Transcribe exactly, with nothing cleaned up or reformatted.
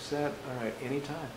set. All right, anytime.